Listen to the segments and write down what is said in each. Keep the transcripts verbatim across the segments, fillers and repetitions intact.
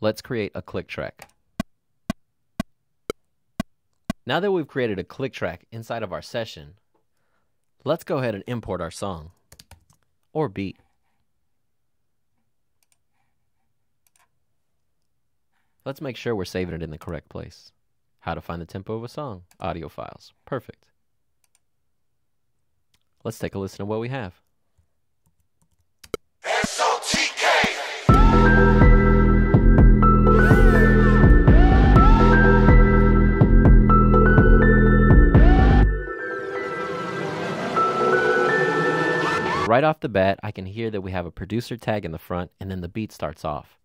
Let's create a click track. Now that we've created a click track inside of our session, let's go ahead and import our song or beat. Let's make sure we're saving it in the correct place. How to find the tempo of a song, audio files. Perfect. Let's take a listen to what we have. Right off the bat, I can hear that we have a producer tag in the front and then the beat starts off.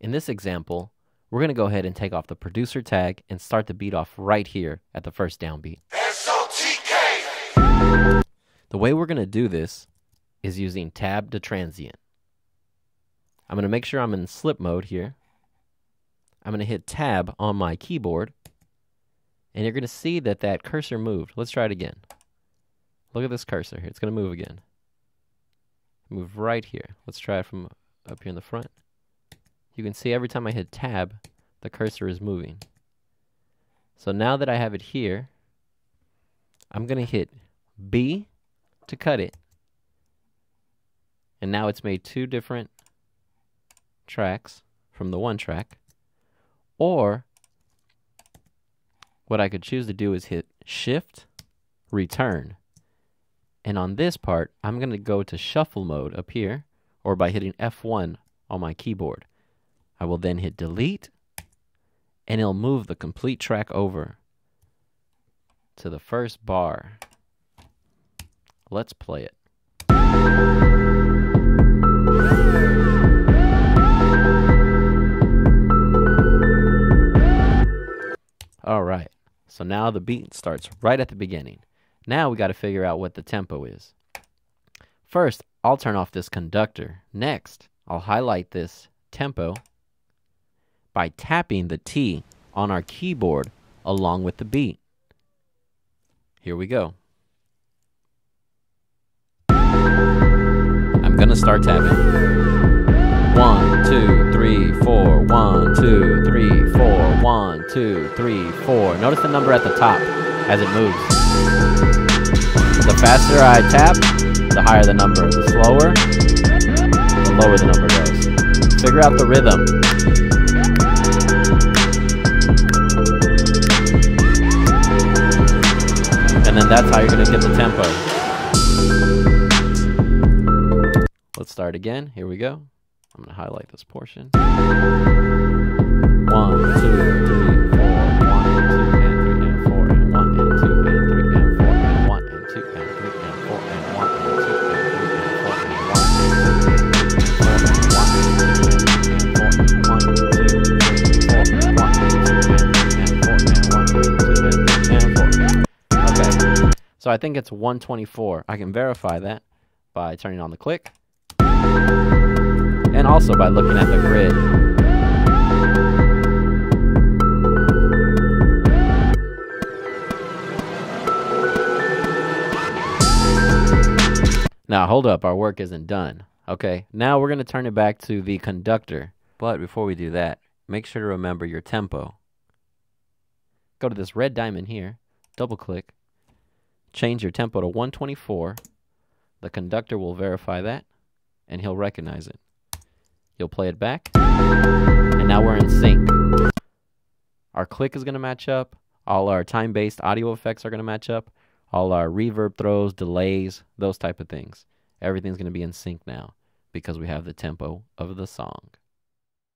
In this example, we're going to go ahead and take off the producer tag and start the beat off right here at the first downbeat. S O T K. The way we're going to do this is using tab to transient. I'm going to make sure I'm in slip mode here. I'm going to hit tab on my keyboard and you're going to see that that cursor moved. Let's try it again. Look at this cursor here. It's going to move again. Move right here. Let's try it from up here in the front. You can see every time I hit tab, the cursor is moving. So now that I have it here, I'm going to hit B to cut it. And now it's made two different tracks from the one track. Or what I could choose to do is hit Shift, Return. And on this part, I'm going to go to shuffle mode up here, or by hitting F one on my keyboard. I will then hit delete, and it'll move the complete track over to the first bar. Let's play it. All right, so now the beat starts right at the beginning. Now we got to figure out what the tempo is. First, I'll turn off this conductor. Next, I'll highlight this tempo by tapping the T on our keyboard along with the beat. Here we go. I'm gonna start tapping. One, two, three, four. One, two, three, four. One, two, three, four. Notice the number at the top as it moves. The faster I tap, the higher the number. The slower, the lower the number goes. Figure out the rhythm. And then that's how you're going to get the tempo. Let's start again. Here we go. I'm going to highlight this portion. One, two, three, four. One, two, and three, and four, and one, and two, and three. So I think it's one twenty-four. I can verify that by turning on the click and also by looking at the grid. Now hold up, our work isn't done. Okay, now we're gonna turn it back to the conductor. But before we do that, make sure to remember your tempo. Go to this red diamond here, double click, change your tempo to one twenty-four. The conductor will verify that and he'll recognize it. You'll play it back and now we're in sync. Our click is going to match up, all our time-based audio effects are going to match up, all our reverb throws, delays, those type of things. Everything's going to be in sync now because we have the tempo of the song.